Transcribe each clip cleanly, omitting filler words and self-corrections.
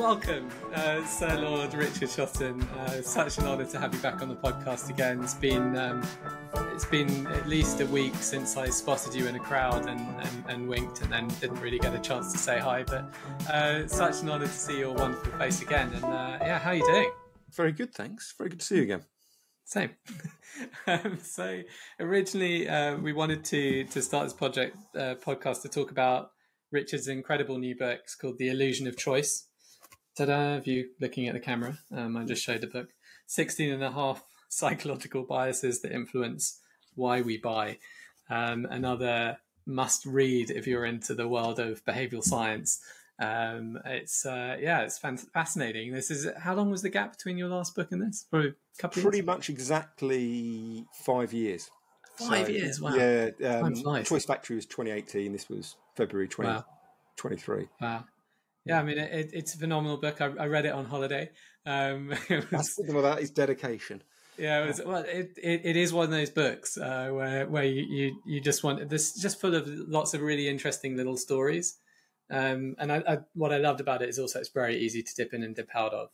Welcome, Sir Lord Richard Shotton. Such an honour to have you back on the podcast again. It's been at least a week since I spotted you in a crowd and winked, and then didn't really get a chance to say hi. But such an honour to see your wonderful face again. And yeah, how are you doing? Very good, thanks. Very good to see you again. Same. So originally we wanted to start this podcast to talk about Richard's incredible new book. It's called The Illusion of Choice. Ta-da, if you're looking at the camera, I just showed the book. 16 and a half psychological biases that influence why we buy. Another must-read if you're into the world of behavioural science. It's fascinating. This is, how long was the gap between your last book and this? Probably a couple of years? Pretty much exactly 5 years. 5 years, wow. Yeah, nice. Choice Factory was 2018. This was February 2023. Wow. Yeah, I mean, it's a phenomenal book. I read it on holiday. That's something about his dedication. Yeah, it is one of those books where you just want this, just full of lots of really interesting little stories. And what I loved about it is also it's very easy to dip in and dip out of.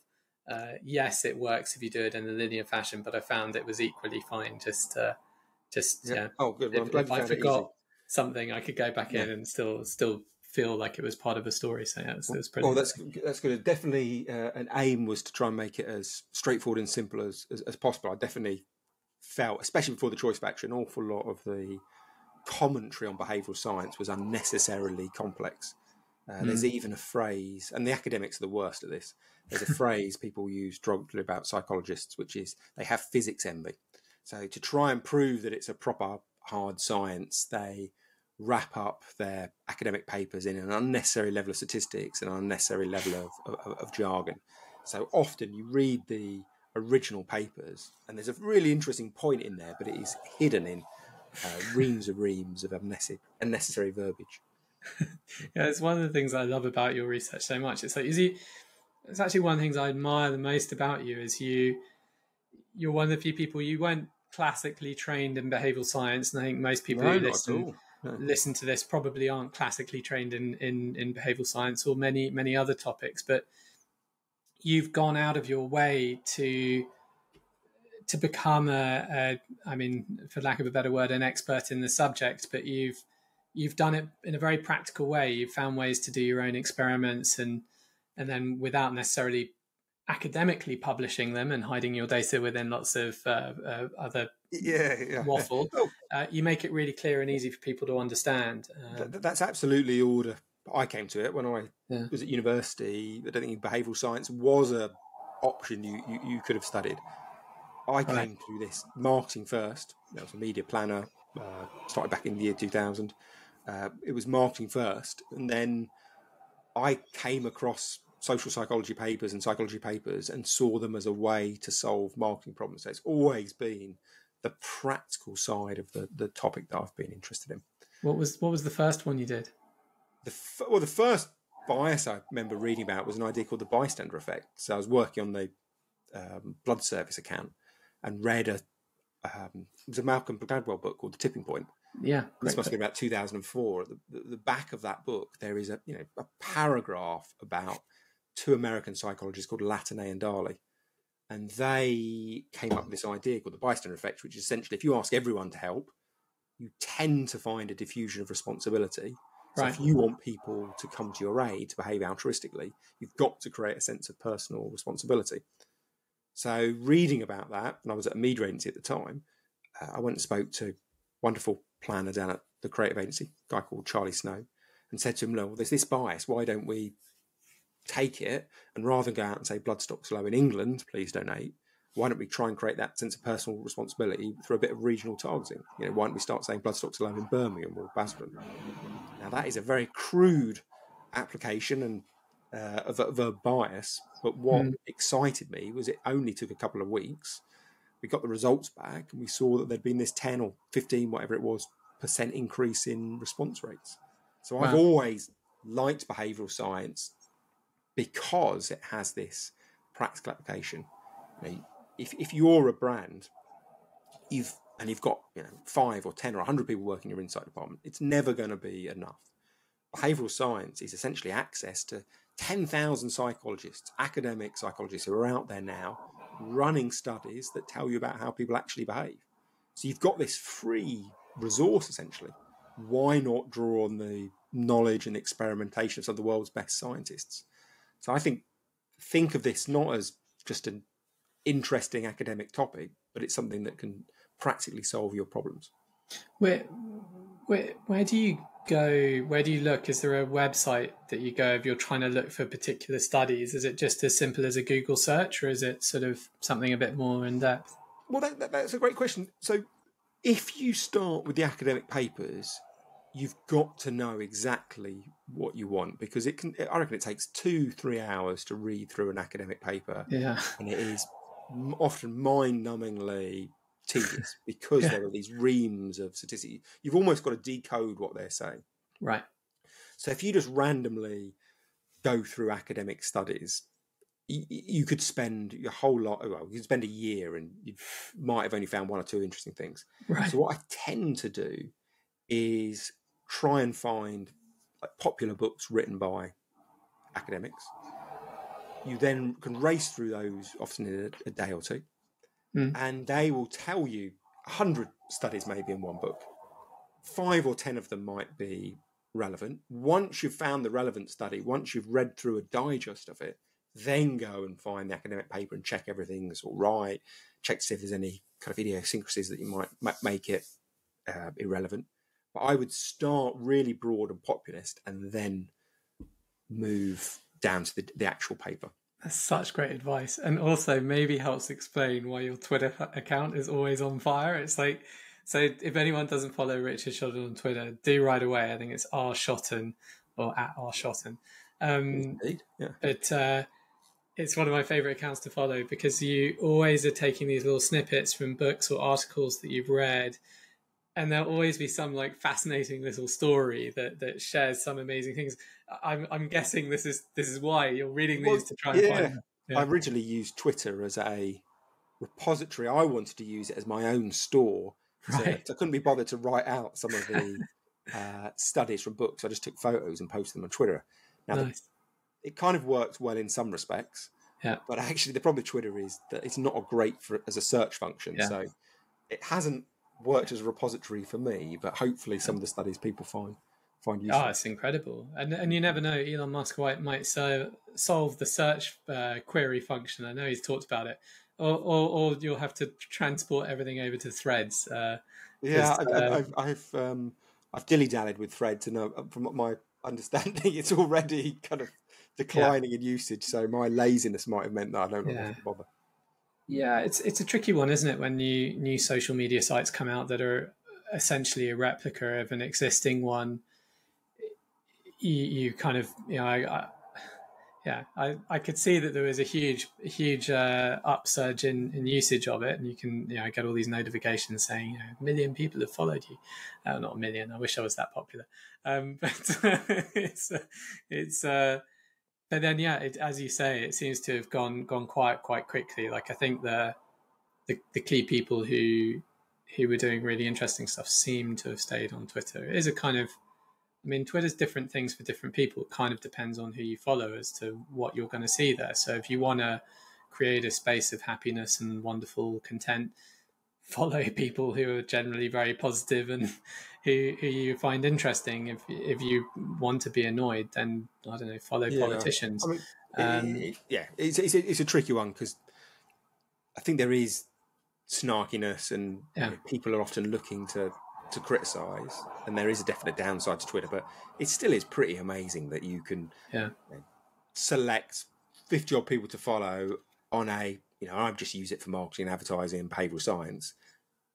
Yes, it works if you do it in a linear fashion, but I found it was equally fine just. Oh, good. Well, if I forgot something, I could go back in and still feel like it was part of a story. So yeah, it was pretty. Oh, that's good. Definitely, an aim was to try and make it as straightforward and simple as possible. I definitely felt, especially before the Choice Factory, an awful lot of the commentary on behavioural science was unnecessarily complex. There's even a phrase, and the academics are the worst at this. There's a phrase people use derogatory about psychologists, which is they have physics envy. So to try and prove that it's a proper hard science, they wrap up their academic papers in an unnecessary level of statistics and an unnecessary level of jargon. So often you read the original papers, and there's a really interesting point in there, but it is hidden in reams of unnecessary verbiage. Yeah, it's one of the things I love about your research so much. It's like, it's actually one of the things I admire the most about you is you're one of the few people, you weren't classically trained in behavioural science, and I think most people who listen to this probably aren't classically trained in behavioural science or many other topics, but you've gone out of your way to become I mean, for lack of a better word, an expert in the subject, but you've done it in a very practical way. You've found ways to do your own experiments and then without necessarily academically publishing them and hiding your data within lots of other waffle. You make it really clear and easy for people to understand. That's absolutely the order I came to it when I was at university. I don't think behavioural science was an option you could have studied. I came to this marketing first. I was a media planner, started back in the year 2000. It was marketing first, and then I came across social psychology papers and saw them as a way to solve marketing problems. So it's always been the practical side of the topic that I've been interested in. What was the first one you did? The first bias I remember reading about was an idea called the bystander effect. So I was working on the blood service account and read it was a Malcolm Gladwell book called The Tipping Point. Yeah, this must be about 2004. At the back of that book, there is a paragraph about two American psychologists called Latane and Darley. And they came up with this idea called the bystander effect, which is essentially if you ask everyone to help, you tend to find a diffusion of responsibility. So if you want people to come to your aid to behave altruistically, you've got to create a sense of personal responsibility. So reading about that, and I was at a media agency at the time, I went and spoke to a wonderful planner down at the creative agency, a guy called Charlie Snow, and said to him, "Well, there's this bias. Why don't we take it, and rather than go out and say blood stock's low in England, please donate, why don't we try and create that sense of personal responsibility through a bit of regional targeting? Why don't we start saying blood stock's low in Birmingham or Basildon?" Now that is a very crude application and of a bias, but what excited me was it only took a couple of weeks. We got the results back and we saw that there'd been this 10 or 15, whatever it was, % increase in response rates. So I've always liked behavioural science because it has this practical application. If you're a brand, you've got 5 or 10 or 100 people working in your insight department, it's never going to be enough. Behavioural science is essentially access to 10,000 psychologists, academic psychologists who are out there now running studies that tell you about how people actually behave. So you've got this free resource, essentially. Why not draw on the knowledge and experimentation of some of the world's best scientists? So I think of this not as just an interesting academic topic, but it's something that can practically solve your problems. Where do you go? Where do you look? Is there a website that you go if you're trying to look for particular studies? Is it just as simple as a Google search, or is it sort of something a bit more in depth? Well, that's a great question. So if you start with the academic papers, you've got to know exactly what you want, because it can, I reckon it takes 2-3 hours to read through an academic paper. Yeah. And it is often mind-numbingly tedious because there are these reams of statistics. You've almost got to decode what they're saying. Right. So if you just randomly go through academic studies, you could spend your whole lot, well, you could spend a year and you might have only found 1 or 2 interesting things. Right. So what I tend to do is try and find popular books written by academics. You then can race through those often in a day or two. And they will tell you 100 studies maybe in one book. 5 or 10 of them might be relevant. Once you've found the relevant study, once you've read through a digest of it, then go and find the academic paper and check everything's all right, check to see if there's any kind of idiosyncrasies that you might make it irrelevant. But I would start really broad and populist and then move down to the actual paper. That's such great advice, and also maybe helps explain why your Twitter account is always on fire. It's like, so if anyone doesn't follow Richard Shotton on Twitter, do right away. I think it's R Shotton or at R Shotton. Yeah. But it's one of my favourite accounts to follow because you always are taking these little snippets from books or articles that you've read, and there'll always be some like fascinating little story that shares some amazing things. I'm guessing this is why you're reading these to try and find them. Yeah. I originally used Twitter as a repository. I wanted to use it as my own store. Right. So I couldn't be bothered to write out some of the studies from books. I just took photos and posted them on Twitter. Now, nice. It kind of worked well in some respects. Yeah. But actually, the problem with Twitter is that it's not a great as a search function. Yeah. So it hasn't worked as a repository for me, but hopefully some of the studies people find useful. Oh, it's incredible. And you never know, Elon Musk might solve the search query function. I know he's talked about it. Or you'll have to transport everything over to Threads. I've dilly-dallied with Threads, and from my understanding, it's already kind of declining in usage, so my laziness might have meant that I don't want to bother. Yeah, it's a tricky one, isn't it, when new social media sites come out that are essentially a replica of an existing one. You kind of, you know, I could see that there was a huge upsurge in usage of it, and you can, you know, get all these notifications saying, you know, 1 million people have followed you. Not 1 million. I wish I was that popular. But it's but then, yeah, as you say, it seems to have gone quiet quite quickly. Like, I think the key people who were doing really interesting stuff seem to have stayed on Twitter. It is a kind of, I mean, Twitter's different things for different people. It kind of depends on who you follow as to what you're going to see there. So if you want to create a space of happiness and wonderful content, follow people who are generally very positive and who you find interesting. If you want to be annoyed, then I don't know, follow politicians. I mean, it's a tricky one because I think there is snarkiness and you know, people are often looking to criticise, and there is a definite downside to Twitter, but it still is pretty amazing that you can select 50 odd people to follow on a, you know, I just use it for marketing, advertising, and behavioural science.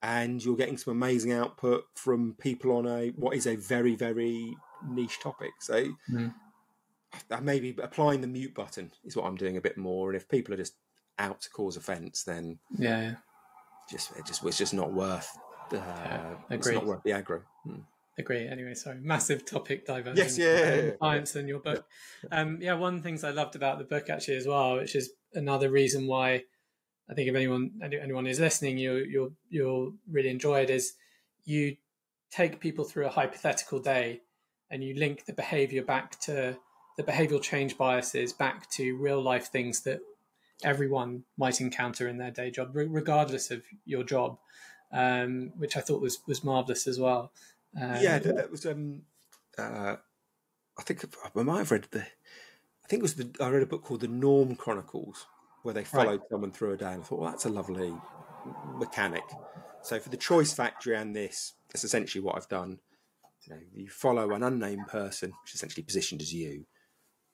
And you're getting some amazing output from people on what is a very, very niche topic. So maybe applying the mute button is what I'm doing a bit more. And if people are just out to cause offence, then it's just not worth the aggro. Agree. Anyway, sorry, massive topic diversion. Yes, science and your book. One of the things I loved about the book actually as well, which is another reason why I think if anyone is listening, you'll really enjoy it, is you take people through a hypothetical day and you link the behavior back to the behavioural change biases back to real life things that everyone might encounter in their day job, regardless of your job, which I thought was marvellous as well. Yeah, that was. I think I might have read the. I think it was I read a book called The Norm Chronicles, where they followed someone through a day, and I thought, well, that's a lovely mechanic. So for the Choice Factory and this, that's essentially what I've done. You know, you follow an unnamed person, which is essentially positioned as you.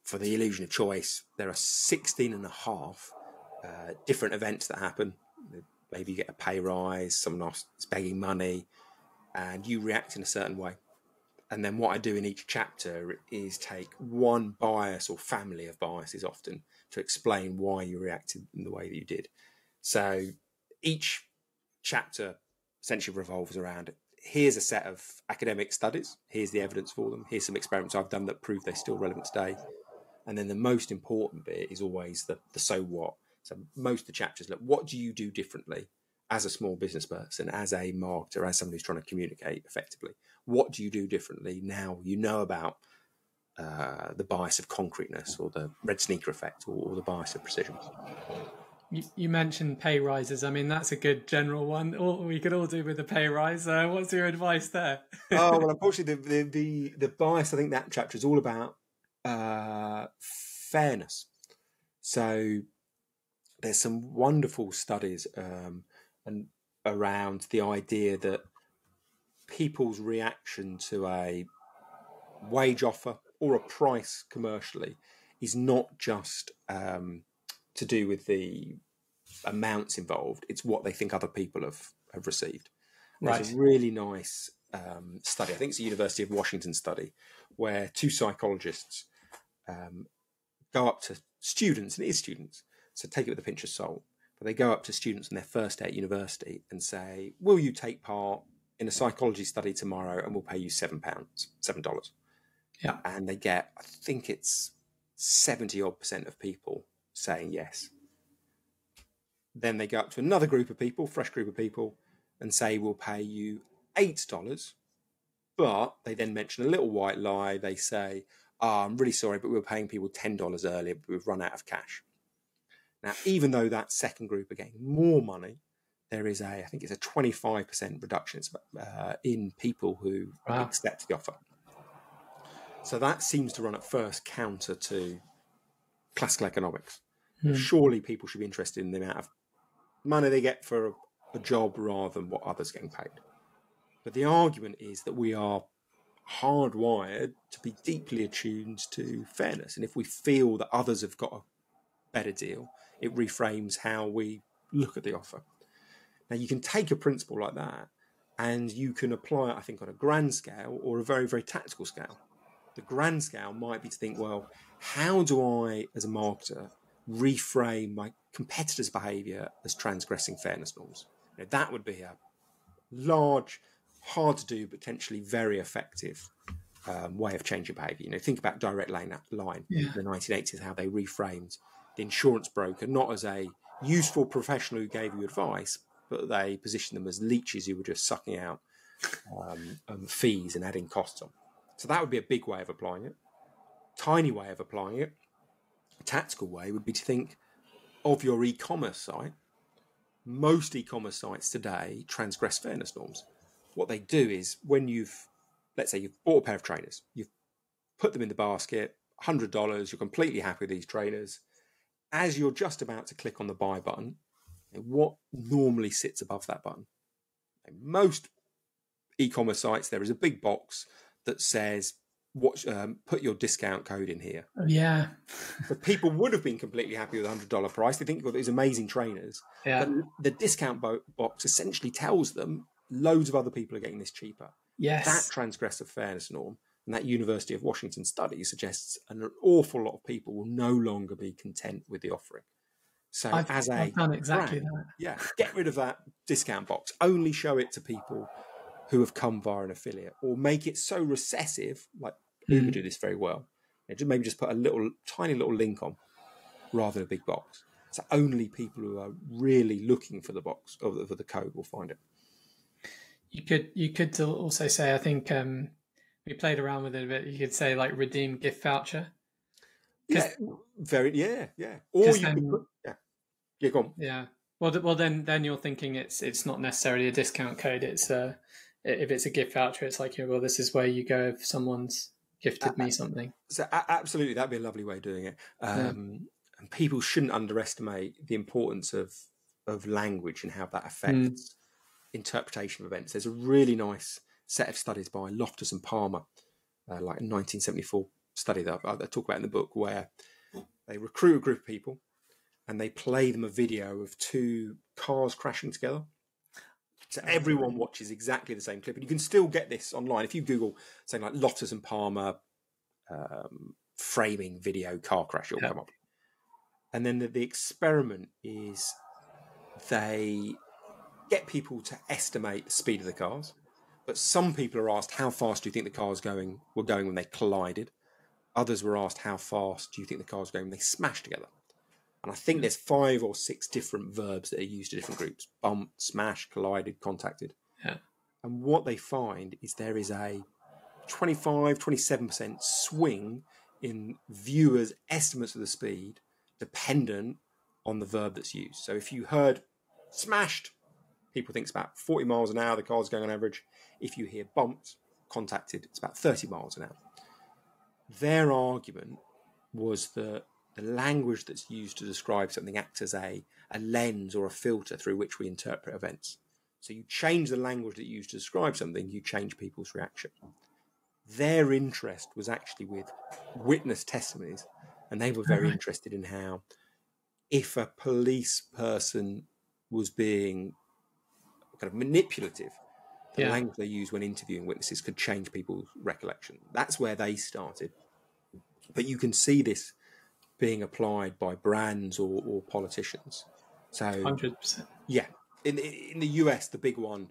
For The Illusion of Choice, there are 16.5 different events that happen. Maybe you get a pay rise, someone else is begging money, and you react in a certain way. And then what I do in each chapter is take one bias or family of biases often to explain why you reacted in the way that you did. So each chapter essentially revolves around, here's a set of academic studies, here's the evidence for them, here's some experiments I've done that prove they're still relevant today. And then the most important bit is always the so what. So most of the chapters look, what do you do differently as a small business person, as a marketer, as somebody who's trying to communicate effectively? What do you do differently now you know about the bias of concreteness, or the red sneaker effect, or the bias of precision? You mentioned pay rises. I mean, that's a good general one. We could all do with a pay rise. What's your advice there? Oh, well, unfortunately, the bias, I think that chapter is all about fairness. So there's some wonderful studies and around the idea that people's reaction to a wage offer or a price commercially is not just to do with the amounts involved, it's what they think other people have received. Right. It's a really nice study. I think it's a University of Washington study where two psychologists go up to students, and it is students, so take it with a pinch of salt, but they go up to students on their first day at university and say, will you take part in a psychology study tomorrow, and we'll pay you $7. Yeah. And they get, I think it's 70-odd% of people saying yes. Then they go up to another group of people, fresh group of people, and say, we'll pay you $8. But they then mention a little white lie. They say, oh, I'm really sorry, but we were paying people $10 earlier, but we've run out of cash. Now, even though that second group are getting more money, there is I think it's a 25% reduction in people who accept the offer. So that seems to run at first counter to classical economics. Hmm. Surely people should be interested in the amount of money they get for a job rather than what others are getting paid. But the argument is that we are hardwired to be deeply attuned to fairness. And if we feel that others have got a better deal, it reframes how we look at the offer. Now, you can take a principle like that and you can apply it, I think, on a grand scale or a very, very tactical scale. The grand scale might be to think, well, how do I, as a marketer, reframe my competitors' behaviour as transgressing fairness norms? You know, that would be a large, hard to do, potentially very effective way of changing behaviour. You know, think about Direct Line in the 1980s, how they reframed the insurance broker not as a useful professional who gave you advice, but they positioned them as leeches who were just sucking out fees and adding costs on. So that would be a big way of applying it. Tiny way of applying it, a tactical way, would be to think of your e-commerce site. Most e-commerce sites today transgress fairness norms. What they do is when let's say you've bought a pair of trainers, you've put them in the basket, $100, you're completely happy with these trainers. As you're just about to click on the buy button, what normally sits above that button? In most e-commerce sites, there is a big box that says, put your discount code in here. Yeah. But people would have been completely happy with the $100 price. They think, well, these amazing trainers. Yeah. But the discount box essentially tells them loads of other people are getting this cheaper. Yes. That transgressive fairness norm, and that University of Washington study suggests an awful lot of people will no longer be content with the offering. So I've done exactly that. Yeah, get rid of that discount box. Only show it to people who have come via an affiliate, or make it so recessive, like Uber do this very well. Maybe just put a little tiny little link on rather than a big box. So only people who are really looking for the box or for the code will find it. You could also say, I think we played around with it a bit. You could say like redeem gift voucher. Yeah, very. Yeah, yeah. Or you could put, yeah, yeah, go on. Yeah. Well, then you're thinking it's not necessarily a discount code. It's if it's a gift voucher, it's like, yeah, well, this is where you go if someone's gifted me something. So absolutely, that'd be a lovely way of doing it. And people shouldn't underestimate the importance of language and how that affects interpretation of events. There's a really nice set of studies by Loftus and Palmer, like a 1974 study that I talk about in the book, where they recruit a group of people and they play them a video of two cars crashing together. So everyone watches exactly the same clip, and you can still get this online. If you Google something like Loftus and Palmer framing video car crash, it'll come up. And then the experiment is they get people to estimate the speed of the cars, but some people are asked, how fast do you think the cars were going when they collided? Others were asked, how fast do you think the cars were going when they smashed together? And I think there's 5 or 6 different verbs that are used to different groups: bump, smash, collided, contacted. Yeah. And what they find is there is a 25, 27% swing in viewers' estimates of the speed dependent on the verb that's used. So if you heard smashed, people think it's about 40 miles an hour, the car's going on average. If you hear bumped, contacted, it's about 30 miles an hour. Their argument was that the language that's used to describe something acts as a lens or a filter through which we interpret events. So you change the language that you use to describe something, you change people's reaction. Their interest was actually with witness testimonies, and they were very interested in how, if a police person was being kind of manipulative, the language they use when interviewing witnesses could change people's recollection. That's where they started. But you can see this being applied by brands or politicians. So 100%. Yeah. In the US, the big one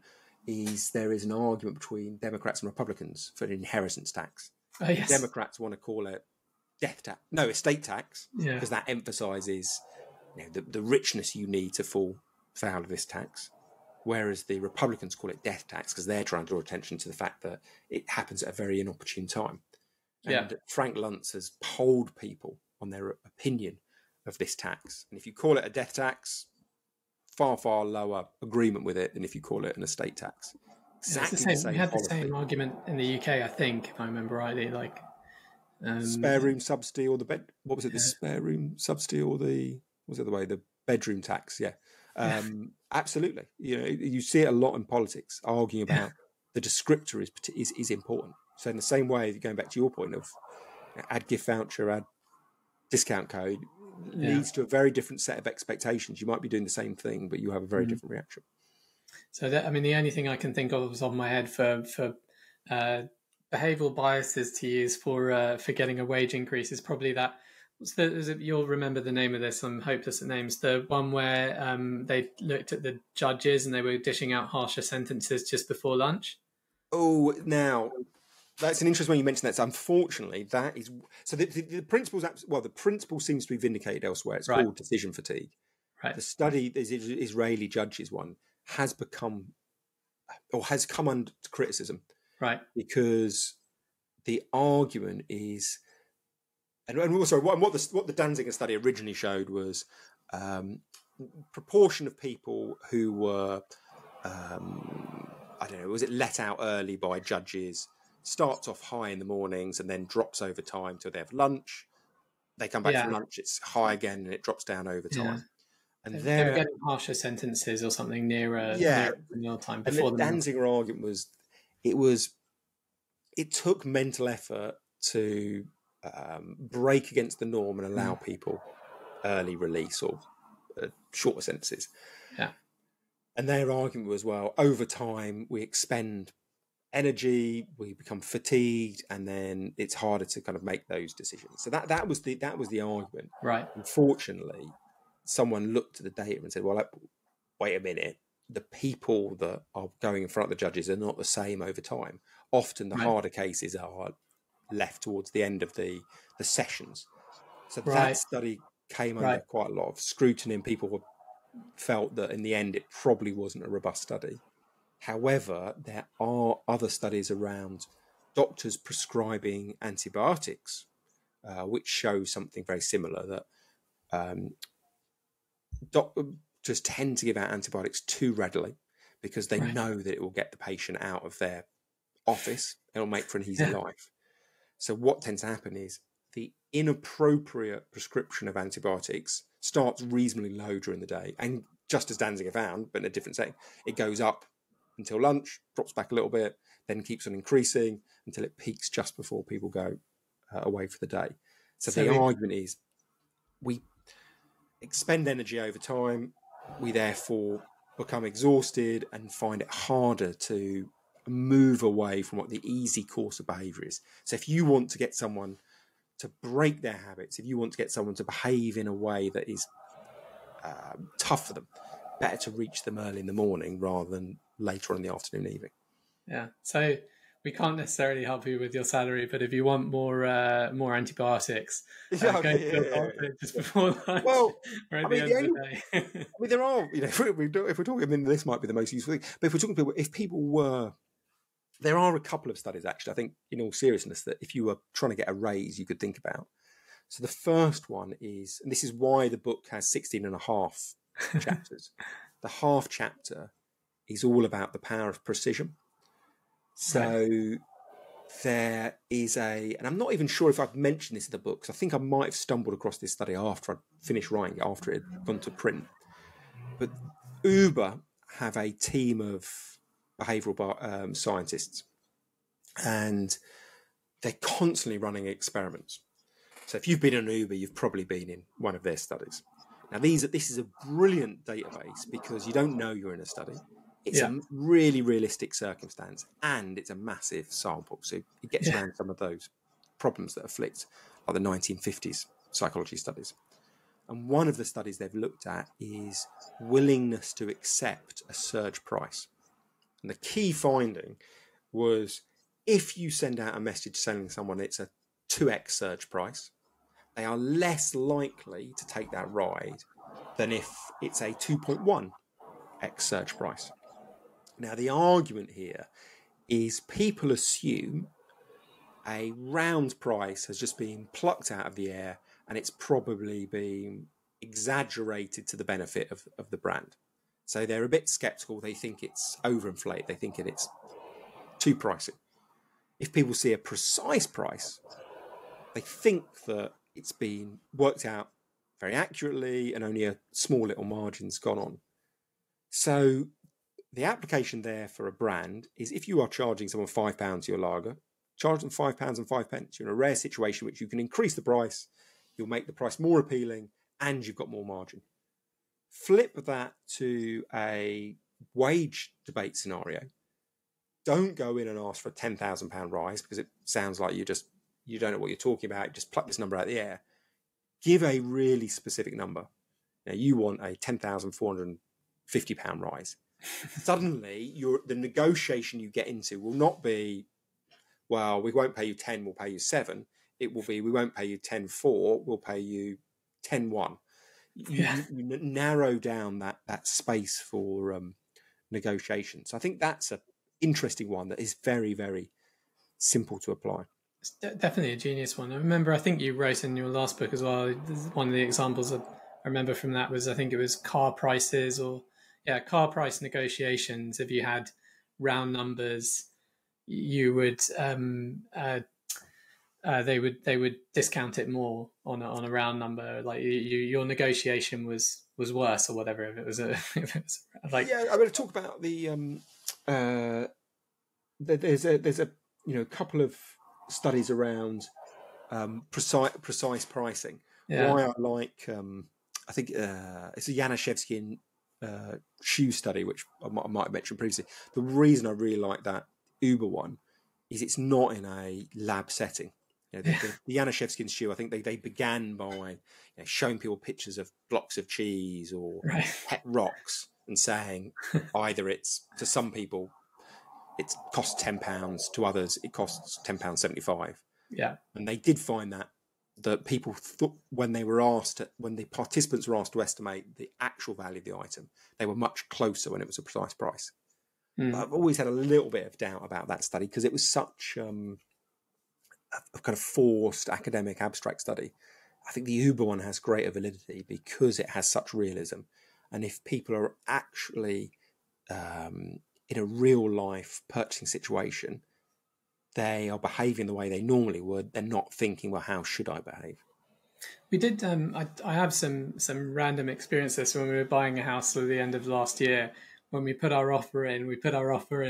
is there is an argument between Democrats and Republicans for an inheritance tax. Oh, yes. Democrats want to call it estate tax, because that emphasises the richness you need to fall foul of this tax. Whereas the Republicans call it death tax because they're trying to draw attention to the fact that it happens at a very inopportune time. And Frank Luntz has polled people on their opinion of this tax. And if you call it a death tax, far, far lower agreement with it than if you call it an estate tax. Exactly the same. We had the same argument in the UK, I think, if I remember rightly, like... spare room subsidy or the bed... What was it? The spare room subsidy or the... What's the other way? The bedroom tax, absolutely. You see it a lot in politics, arguing about the descriptor is important. So in the same way, going back to your point of add gift voucher, add discount code, leads to a very different set of expectations. You might be doing the same thing, but you have a very different reaction. So that, I mean, the only thing I can think of was on my head for behavioural biases to use for getting a wage increase is probably that. You'll remember the name of this. I'm hopeless at names. The one where they looked at the judges and they were dishing out harsher sentences just before lunch. Oh, now that's an interesting one you mentioned that. So unfortunately, that is so. The principle's the principle seems to be vindicated elsewhere. It's called decision fatigue. Right. The study, the Israeli judges one, has come under criticism. Right. Because the argument is. And also, what the Danziger study originally showed was proportion of people who were, was it let out early by judges, starts off high in the mornings and then drops over time till they have lunch. They come back from lunch, it's high again, and it drops down over time. Yeah. And they were getting harsher sentences or something nearer time before. And the Danziger argument was, it took mental effort to... break against the norm and allow people early release or shorter sentences. Yeah. And their argument was, well, over time we expend energy, we become fatigued, and then it's harder to kind of make those decisions. So that was the argument. Right. Unfortunately, someone looked at the data and said, well, wait a minute. The people that are going in front of the judges are not the same over time. Often the harder cases are left towards the end of the sessions. So that study came under quite a lot of scrutiny, and people felt that in the end it probably wasn't a robust study. However, there are other studies around doctors prescribing antibiotics which shows something very similar, that doctors tend to give out antibiotics too readily because they know that it will get the patient out of their office. It'll make for an easy life. So what tends to happen is the inappropriate prescription of antibiotics starts reasonably low during the day. And just as Danziger found, but in a different setting, it goes up until lunch, drops back a little bit, then keeps on increasing until it peaks just before people go away for the day. So the argument is we expend energy over time. We therefore become exhausted and find it harder to move away from what the easy course of behaviour is. So if you want to get someone to break their habits, if you want to get someone to behave in a way that is tough for them, better to reach them early in the morning rather than later on in the afternoon, evening. Yeah. So we can't necessarily help you with your salary, but if you want more more antibiotics, just before lunch. Well, or at the end of the day. I mean, there are, you know, if we're talking, I mean, this might be the most useful thing, but if we're talking to people, if people were, there are a couple of studies, actually, I think, in all seriousness, that if you were trying to get a raise, you could think about. So the first one is, and this is why the book has 16 and a half chapters. The half chapter is all about the power of precision. So there is a, and I'm not even sure if I've mentioned this in the book, because I think I might have stumbled across this study after I'd finished writing it, after it had gone to print. But Uber have a team of behavioural scientists, and they're constantly running experiments. So if you've been in Uber, you've probably been in one of their studies. Now, this is a brilliant database because you don't know you're in a study. It's a really realistic circumstance, and it's a massive sample. So it gets around some of those problems that afflict like the 1950s psychology studies. And one of the studies they've looked at is willingness to accept a surge price. And the key finding was if you send out a message telling someone it's a 2x surge price, they are less likely to take that ride than if it's a 2.1x surge price. Now, the argument here is people assume a round price has just been plucked out of the air and it's probably been exaggerated to the benefit of the brand. So they're a bit sceptical. They think it's overinflated. They think it's too pricey. If people see a precise price, they think that it's been worked out very accurately and only a small little margin's gone on. So the application there for a brand is if you are charging someone £5 for your lager, charge them £5.05. You're in a rare situation which you can increase the price, you'll make the price more appealing, and you've got more margin. Flip that to a wage debate scenario. Don't go in and ask for a £10,000 rise because it sounds like you don't know what you're talking about. You just pluck this number out of the air. Give a really specific number. Now you want a £10,450 rise. Suddenly, the negotiation you get into will not be, well, we won't pay you 10, we'll pay you 7. It will be, we won't pay you 10.4, we'll pay you 10.1. You narrow down that space for negotiation. So I think that's an interesting one that is very, very simple to apply. It's definitely a genius one. I remember, I think you wrote in your last book as well, one of the examples I remember from that was, I think it was car prices or car price negotiations. If you had round numbers, you would they would discount it more on a round number. Like your negotiation was worse or whatever. I'm going to talk about the there's a couple of studies around precise pricing. Yeah. Why I like I think it's a Yanashevsky and shoe study, which I might have mentioned previously. The reason I really like that Uber one is it's not in a lab setting. The Yanashevsky shoe, I think they began by showing people pictures of blocks of cheese or pet rocks and saying either it's, to some people, it costs £10, to others it costs £10.75. Yeah. And they did find that people thought when the participants were asked to estimate the actual value of the item, they were much closer when it was a precise price. But I've always had a little bit of doubt about that study because it was such of kind of forced academic abstract study, I think the Uber one has greater validity because it has such realism. And if people are actually in a real life purchasing situation, they are behaving the way they normally would. They're not thinking, well, how should I behave? We did. I have some random experiences when we were buying a house at the end of last year. When we put our offer in,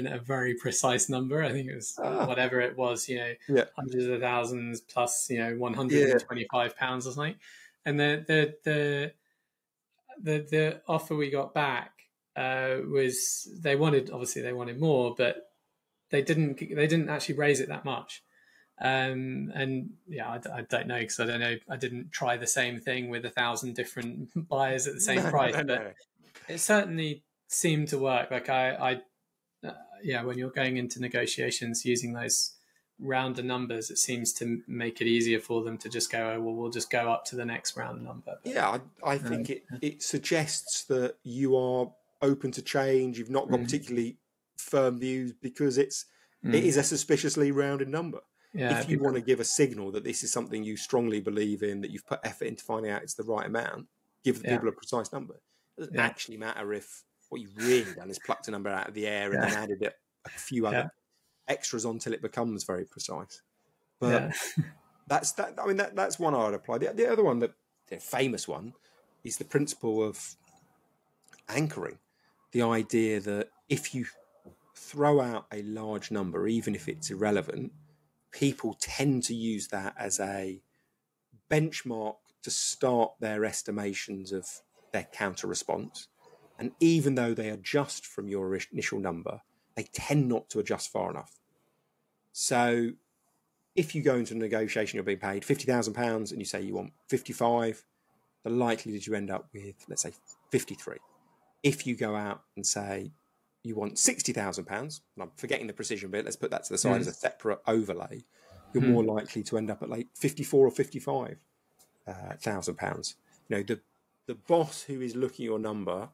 a very precise number. I think it was whatever it was, hundreds of thousands plus, £125 pounds or something. And the offer we got back was, they wanted more, but they didn't actually raise it that much. I don't know, because I didn't try the same thing with 1,000 different buyers at the same price, but it certainly seemed to work. Like when you're going into negotiations using those rounder numbers, it seems to make it easier for them to just go, oh, well, we'll just go up to the next round number. But, I think it suggests that you are open to change. You've not got particularly firm views, because it is a suspiciously rounded number. Yeah, if you want to give a signal that this is something you strongly believe in, that you've put effort into finding out it's the right amount, give the people a precise number. It doesn't actually matter if what you've really done is plucked a number out of the air and then added a few other extras on till it becomes very precise. But that's that. I mean, that's one I would apply. The other one, the famous one, is the principle of anchoring. The idea that if you throw out a large number, even if it's irrelevant, people tend to use that as a benchmark to start their estimations of their counter response. And even though they adjust from your initial number, they tend not to adjust far enough. So if you go into a negotiation, you're being paid £50,000 and you say you want 55, the likelihood you end up with, let's say, 53. If you go out and say you want £60,000, and I'm forgetting the precision bit, let's put that to the side as a separate overlay, you're more likely to end up at like 54 or 55 £1,000. You know, the boss who is looking at your number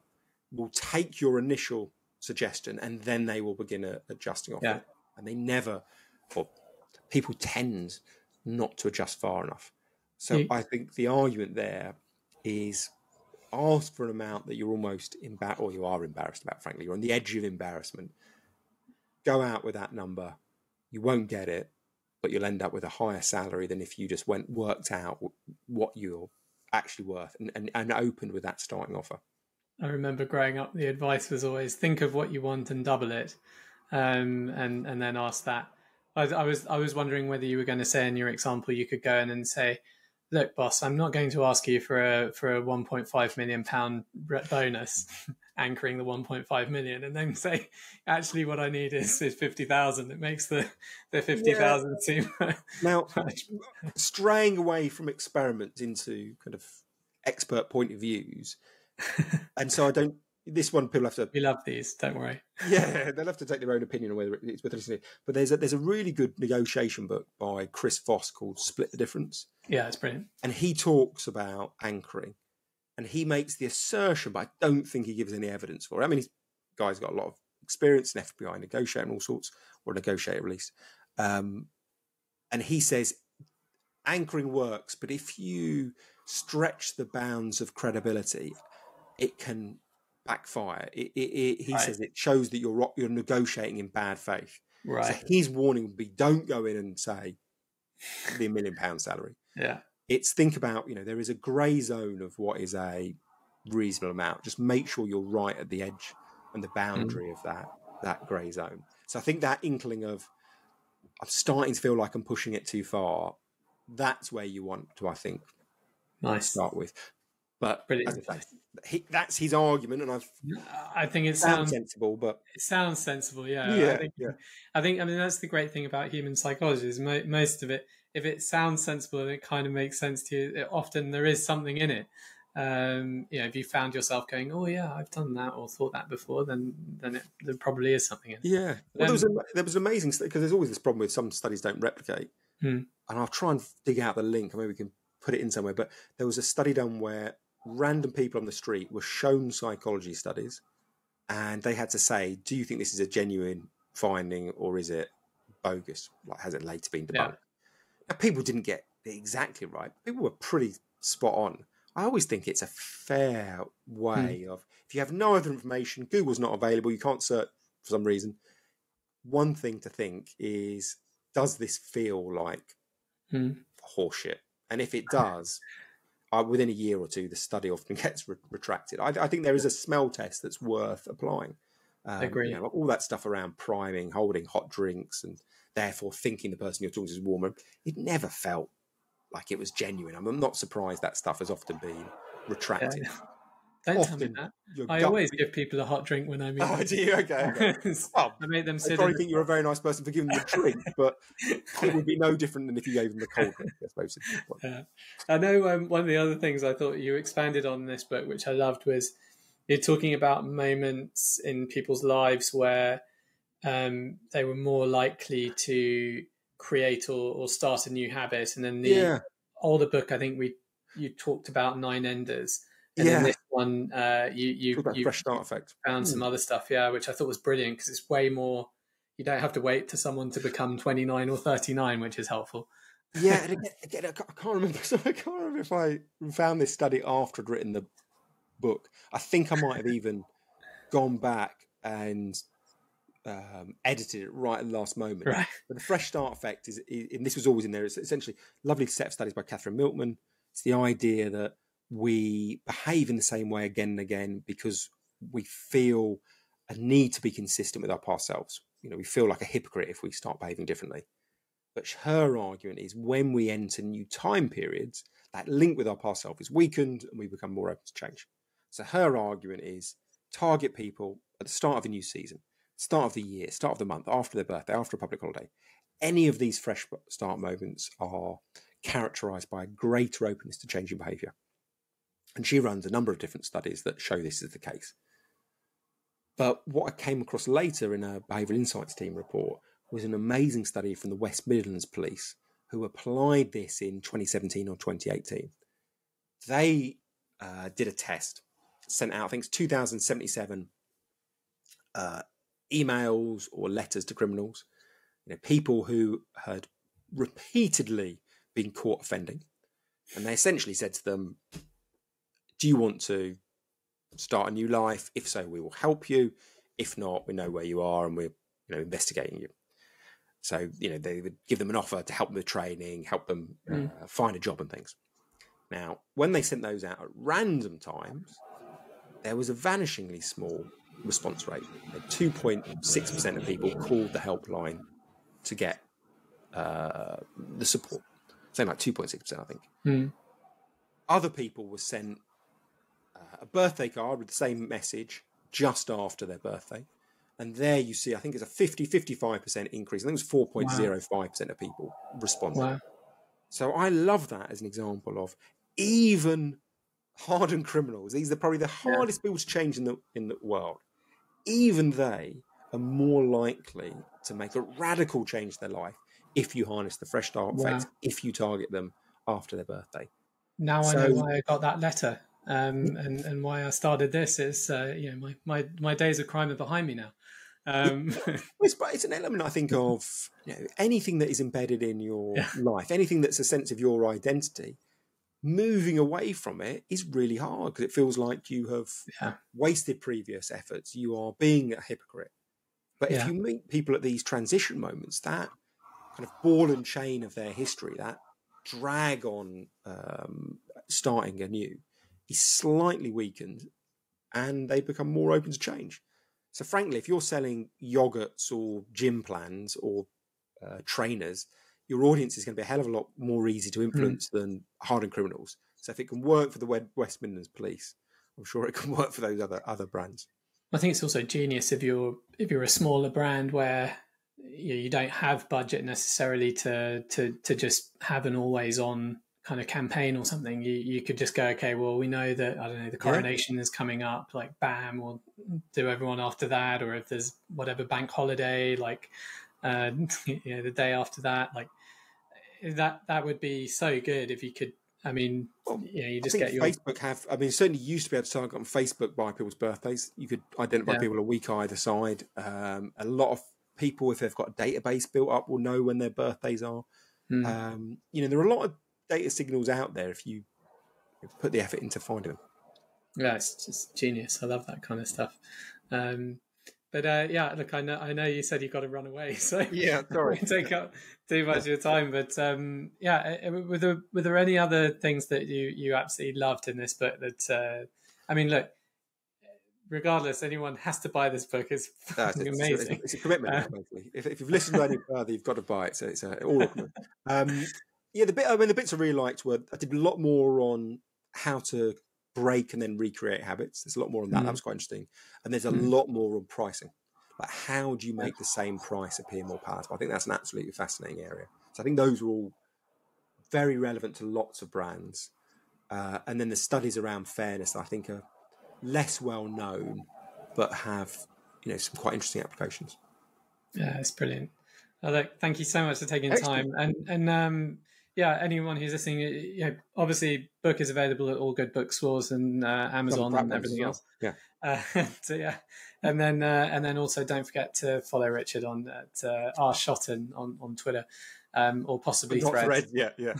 will take your initial suggestion and then they will begin adjusting off it. And they never, or people tend not to adjust far enough. So I think the argument there is, ask for an amount that you're almost embarrassed, or you are embarrassed about, frankly, you're on the edge of embarrassment. Go out with that number. You won't get it, but you'll end up with a higher salary than if you just worked out what you're actually worth and opened with that starting offer. I remember growing up, the advice was always think of what you want and double it, and then ask that. I was wondering whether you were going to say in your example you could go in and say, "Look, boss, I'm not going to ask you for a £1.5 million bonus," anchoring the 1.5 million, and then say, "Actually, what I need is 50,000." It makes the 50,000 seem now straying away from experiments into kind of expert point of views. And so this one people have to, we love these, don't worry. Yeah, they'll have to take their own opinion on whether it's worth listening to. But there's a really good negotiation book by Chris Voss called Split the Difference. Yeah, it's brilliant. And he talks about anchoring and he makes the assertion, but I don't think he gives any evidence for it. I mean, this guy's got a lot of experience in FBI negotiating all sorts, or negotiator at least. And he says anchoring works, but if you stretch the bounds of credibility, it can backfire. He says it shows that you're negotiating in bad faith. Right. So his warning would be, don't go in and say the £1 million salary. Yeah. It's think about, there is a grey zone of what is a reasonable amount. Just make sure you're right at the edge and the boundary of that grey zone. So I think that inkling of, I'm starting to feel like I'm pushing it too far, that's where you want to, I think, nice. Start with. But as I say, that's his argument, and I think it sounds sensible. But it sounds sensible, I think. I mean, that's the great thing about human psychology is most of it. If it sounds sensible and it kind of makes sense to you, often there is something in it. If you found yourself going, "Oh yeah, I've done that or thought that before," then there probably is something in it. Yeah. Well, there was an amazing, because there's always this problem with some studies don't replicate, and I'll try and dig out the link. Maybe we can put it in somewhere. But there was a study done where random people on the street were shown psychology studies and they had to say, do you think this is a genuine finding or is it bogus? Like, has it later been debunked? people didn't get it exactly right. People were pretty spot on. I always think it's a fair way of, if you have no other information, Google's not available, you can't search for some reason. One thing to think is, does this feel like horseshit? And if it does, within a year or two, the study often gets retracted. I think there is a smell test that's worth applying. Agree. You know, all that stuff around priming, holding hot drinks, and therefore thinking the person you're talking to is warmer. It never felt like it was genuine. I'm not surprised that stuff has often been retracted. Yeah. Don't often tell me that. I always give people a hot drink when I meet them. Oh, do you? Okay. Well, I make them sit. I probably think you're a very nice person for giving them a drink, but it would be no different than if you gave them the cold drink, I suppose. Yeah. I know one of the other things I thought you expanded on in this book, which I loved, was you're talking about moments in people's lives where they were more likely to create or start a new habit. And then the older book, I think you talked about nine enders. And then this one, you fresh start effect. Found some other stuff, which I thought was brilliant because it's way more. You don't have to wait for someone to become 29 or 39, which is helpful. Yeah, and again, I can't remember if I found this study after I'd written the book. I think I might have even gone back and edited it right at the last moment. Right. But the fresh start effect is, and this was always in there. It's essentially a lovely set of studies by Catherine Milkman. It's the idea that we behave in the same way again and again because we feel a need to be consistent with our past selves. You know, we feel like a hypocrite if we start behaving differently. But her argument is when we enter new time periods, that link with our past self is weakened and we become more open to change. So her argument is target people at the start of a new season, start of the year, start of the month, after their birthday, after a public holiday. Any of these fresh start moments are characterized by a greater openness to changing behavior. And she runs a number of different studies that show this is the case. But what I came across later in a Behavioural Insights Team report was an amazing study from the West Midlands Police who applied this in 2017 or 2018. They did a test, sent out, I think, 2,077 emails or letters to criminals, you know, people who had repeatedly been caught offending. And they essentially said to them, do you want to start a new life? If so, we will help you. If not, we know where you are and we're investigating you. So, they would give them an offer to help them with training, help them find a job and things. Now, when they sent those out at random times, there was a vanishingly small response rate. 2.6% of people called the helpline to get the support. Something like 2.6%, I think. Mm. Other people were sent a birthday card with the same message just after their birthday. And there you see, I think it's a 55% increase. I think it was 4.05% of people responded. Wow. So I love that as an example of even hardened criminals. These are probably the hardest people to change in the world. Even they are more likely to make a radical change to their life if you harness the fresh start effect, if you target them after their birthday. Now so, I know why I got that letter. And why I started this is, my days of crime are behind me now. It's an element, I think, of anything that is embedded in your life, anything that's a sense of your identity. Moving away from it is really hard because it feels like you have wasted previous efforts. You are being a hypocrite. But if you meet people at these transition moments, that kind of ball and chain of their history, that drag on starting anew, is slightly weakened and they become more open to change. So frankly, if you're selling yogurts or gym plans or trainers, your audience is going to be a hell of a lot more easy to influence than hardened criminals. So if it can work for the West Midlands Police, I'm sure it can work for those other brands. I think it's also genius if you're a smaller brand where you don't have budget necessarily to just have an always on kind of campaign or something. You could just go, okay, well, we know that, I don't know, the coronation is coming up, like bam, we'll do everyone after that. Or if there's whatever bank holiday, like the day after that, like that would be so good if you could. I mean, you just get your Facebook have. I mean, certainly you used to be able to target on Facebook by people's birthdays. You could identify people a week either side. A lot of people, if they've got a database built up, will know when their birthdays are. Mm. You know, there are a lot of data signals out there if you put the effort into finding them. Yeah, it's just genius. I love that kind of stuff. But yeah, look, I know you said you've got to run away, so yeah, sorry, take up too much of your time. But yeah, were there any other things that you absolutely loved in this book? That I mean, look, regardless, anyone has to buy this book. It's fucking amazing. It's a commitment, basically. If you've listened to any further, you've got to buy it. So it's all a commitment. Yeah, the bits I really liked were I did a lot more on how to break and then recreate habits. There's a lot more on that. Mm. That was quite interesting. And there's a lot more on pricing. Like, how do you make the same price appear more palatable? I think that's an absolutely fascinating area. So I think those were all very relevant to lots of brands. And then the studies around fairness, I think, are less well known, but have, you know, some quite interesting applications. Yeah, it's brilliant. Look, thank you so much for taking time. And yeah, anyone who's listening, you know, obviously, book is available at all good bookstores and Amazon and everything else. Yeah, so yeah, and then also don't forget to follow Richard on at rshotton on Twitter, or possibly Thread. Yeah.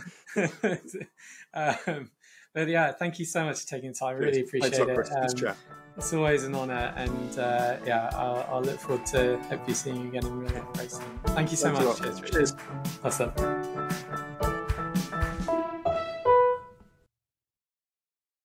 But yeah, thank you so much for taking the time. Really appreciate it. It's always an honour, and yeah, I'll look forward to hopefully seeing you again in real life very soon. Thank you so much. Cheers. Awesome.